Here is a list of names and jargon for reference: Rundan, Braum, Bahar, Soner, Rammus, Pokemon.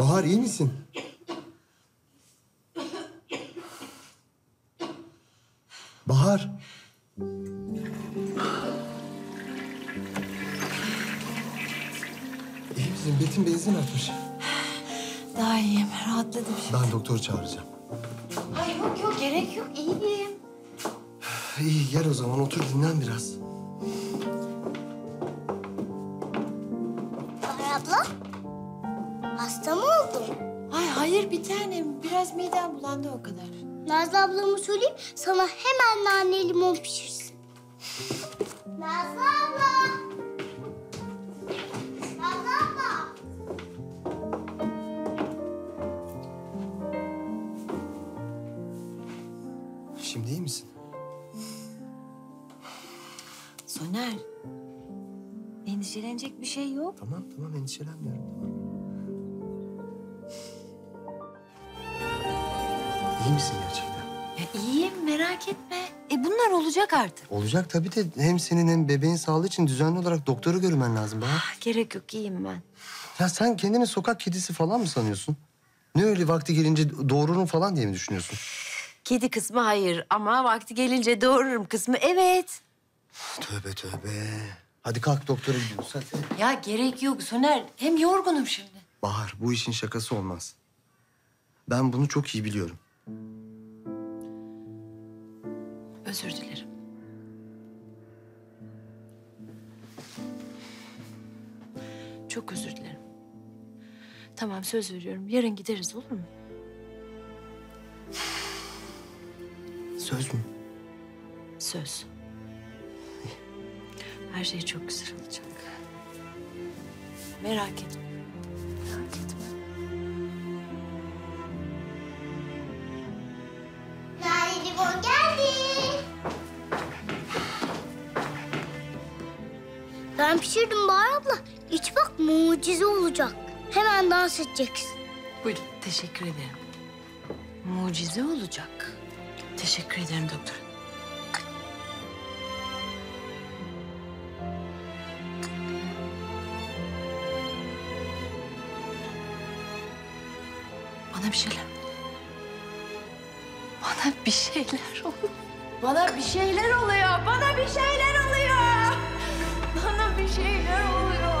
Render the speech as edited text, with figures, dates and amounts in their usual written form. Bahar, iyi misin? Bahar. İyi misin? Betim benzin atmış. Daha iyiyim, rahatladım şimdi. Ben doktoru çağıracağım. Ay yok yok, gerek yok, iyiyim. İyi, gel o zaman otur dinlen biraz. Bahar abla, hasta mı oldun? Ay hayır bir tanem, biraz midem bulandı o kadar. Nazlı ablama söyleyeyim, sana hemen nane limon pişirsin. Nazlı abla! Nazlı abla! Şimdi iyi misin? Soner, endişelenecek bir şey yok. Tamam, tamam, endişelenmiyorum. Tamam. İyi misin gerçekten? Ya iyiyim, merak etme. Bunlar olacak artık. Olacak tabii de hem senin hem bebeğin sağlığı için düzenli olarak doktoru görmen lazım bana. Gerek yok, iyiyim ben. Ya sen kendini sokak kedisi falan mı sanıyorsun? Ne öyle vakti gelince doğururum falan diye mi düşünüyorsun? Kedi kısmı hayır ama vakti gelince doğururum kısmı evet. Tövbe tövbe. Hadi kalk doktora gidiyoruz hadi. Ya gerek yok Soner. Hem yorgunum şimdi. Bahar, bu işin şakası olmaz. Ben bunu çok iyi biliyorum. Özür dilerim. Çok özür dilerim. Tamam, söz veriyorum. Yarın gideriz, olur mu? Söz mü? Söz. Her şey çok güzel olacak. Merak etme. Merak etme. Nane limon geldi. Ben pişirdim Bahar abla. İç bak, mucize olacak. Hemen dans edeceksin. Buyurun. Teşekkür ederim. Mucize olacak. Teşekkür ederim doktor. Bana bir şeyler... Bana bir şeyler oluyor. Bana bir şeyler oluyor. Bana bir şeyler oluyor. Bana bir şeyler oluyor.